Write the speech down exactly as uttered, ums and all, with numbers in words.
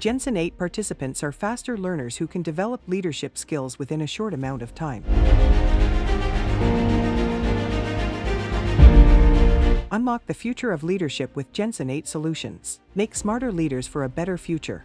Jenson eight participants are faster learners who can develop leadership skills within a short amount of time. Unlock the future of leadership with Jenson eight solutions. Make smarter leaders for a better future.